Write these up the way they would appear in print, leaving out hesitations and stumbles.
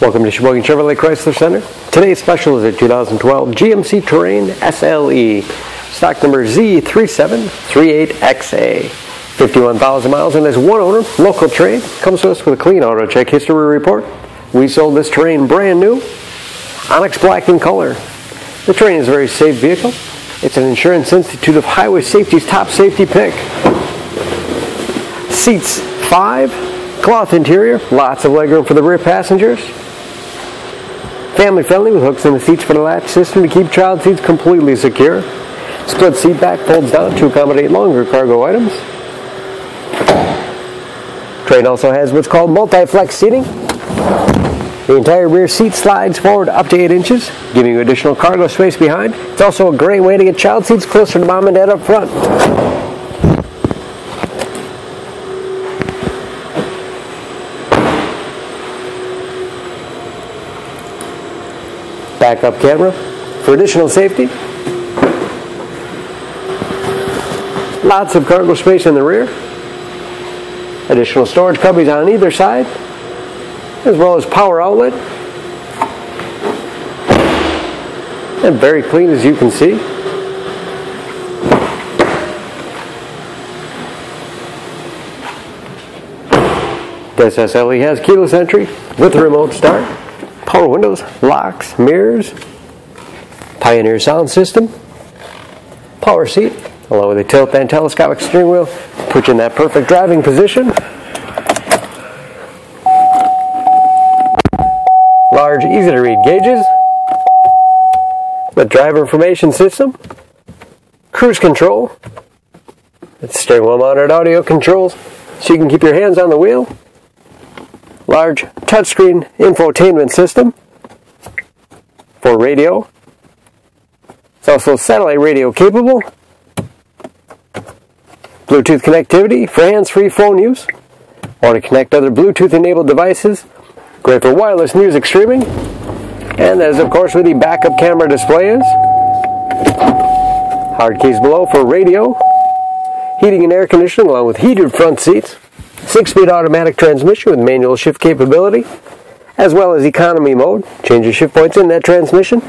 Welcome to Sheboygan Chevrolet Chrysler Center. Today's special is a 2012 GMC Terrain SLE, stock number Z3738XA. 51,000 miles and is one owner, local trade. Comes to us with a clean auto check history report. We sold this Terrain brand new, onyx black in color. The Terrain is a very safe vehicle. It's an Insurance Institute of Highway Safety's top safety pick. Seats 5, cloth interior, lots of legroom for the rear passengers. Family friendly with hooks in the seats for the latch system to keep child seats completely secure. Split seat back folds down to accommodate longer cargo items. Terrain also has what's called multi-flex seating. The entire rear seat slides forward up to 8 inches, giving you additional cargo space behind. It's also a great way to get child seats closer to mom and dad up front. Backup camera for additional safety. Lots of cargo space in the rear. Additional storage cubbies on either side, as well as power outlet. And very clean, as you can see. This SLE has keyless entry with a remote start, power windows, locks, mirrors, Pioneer sound system, power seat, along with a tilt and telescopic steering wheel, put you in that perfect driving position. Large, easy to read gauges, the driver information system, cruise control, it's steering wheel mounted audio controls so you can keep your hands on the wheel, large touchscreen infotainment system for radio, it's also satellite radio capable, Bluetooth connectivity for hands-free phone use or to connect other Bluetooth enabled devices. Great for wireless music streaming, and that is of course where the backup camera display is. Hard keys below for radio, heating and air conditioning along with heated front seats, 6-speed automatic transmission with manual shift capability, as well as economy mode, change your shift points in that transmission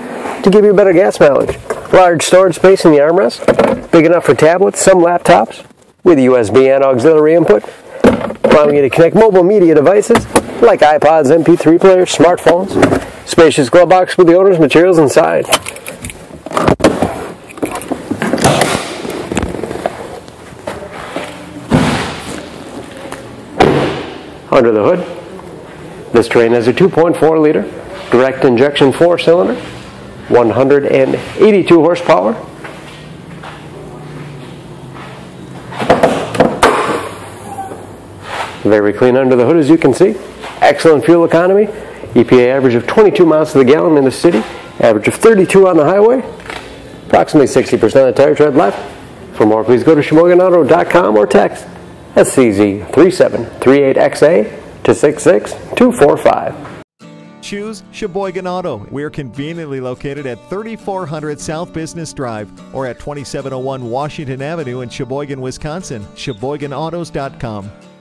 to give you better gas mileage. Large storage space in the armrest, big enough for tablets, some laptops, with USB and auxiliary input, allowing you to connect mobile media devices like iPods, MP3 players, smartphones. Spacious glove box with the owner's materials inside. Under the hood, this Terrain has a 2.4 liter direct injection 4-cylinder, 182 horsepower. Very clean under the hood, as you can see. Excellent fuel economy. EPA average of 22 miles to the gallon in the city, average of 32 on the highway. Approximately 60% of the tire tread left. For more, please go to SheboyganAuto.com or text SCZ3738XA to 66245. Choose Sheboygan Auto. We're conveniently located at 3400 South Business Drive or at 2701 Washington Avenue in Sheboygan, Wisconsin. SheboyganAutos.com.